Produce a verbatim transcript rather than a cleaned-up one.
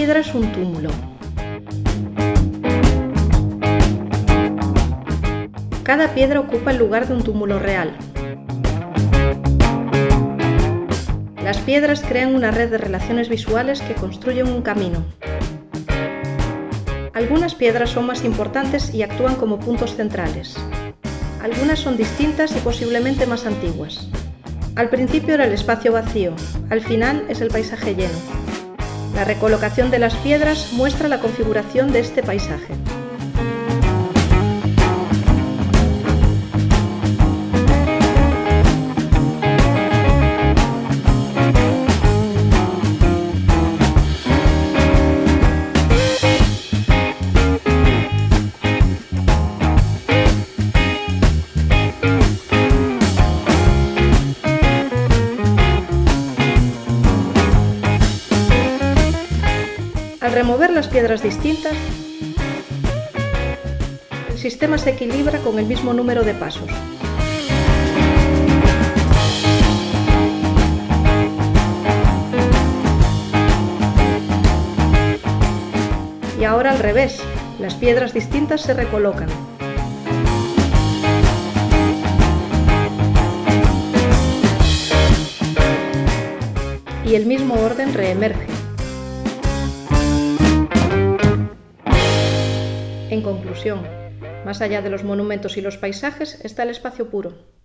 piedra es un túmulo. Cada piedra ocupa el lugar de un túmulo real. Las piedras crean una red de relaciones visuales que construyen un camino. Algunas piedras son más importantes y actúan como puntos centrales. Algunas son distintas y posiblemente más antiguas. Al principio era el espacio vacío, al final es el paisaje lleno. La recolocación de las piedras muestra la configuración de este paisaje. Al remover las piedras distintas, el sistema se equilibra con el mismo número de pasos. Y ahora al revés, las piedras distintas se recolocan. Y el mismo orden reemerge. En conclusión, más allá de los monumentos y los paisajes está el espacio puro.